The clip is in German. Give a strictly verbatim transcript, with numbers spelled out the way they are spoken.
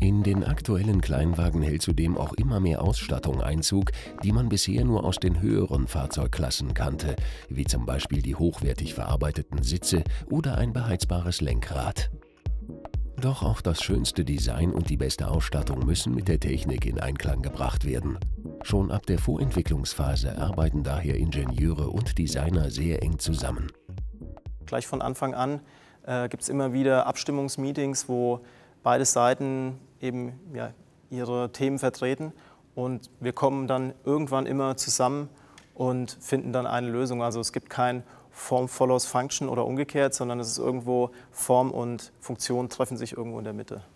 In den aktuellen Kleinwagen hält zudem auch immer mehr Ausstattung Einzug, die man bisher nur aus den höheren Fahrzeugklassen kannte, wie zum Beispiel die hochwertig verarbeiteten Sitze oder ein beheizbares Lenkrad. Doch auch das schönste Design und die beste Ausstattung müssen mit der Technik in Einklang gebracht werden. Schon ab der Vorentwicklungsphase arbeiten daher Ingenieure und Designer sehr eng zusammen. Gleich von Anfang an äh, gibt es immer wieder Abstimmungsmeetings, wo beide Seiten eben ja, ihre Themen vertreten, und wir kommen dann irgendwann immer zusammen und finden dann eine Lösung. Also es gibt kein Form follows Function oder umgekehrt, sondern es ist irgendwo Form und Funktion treffen sich irgendwo in der Mitte.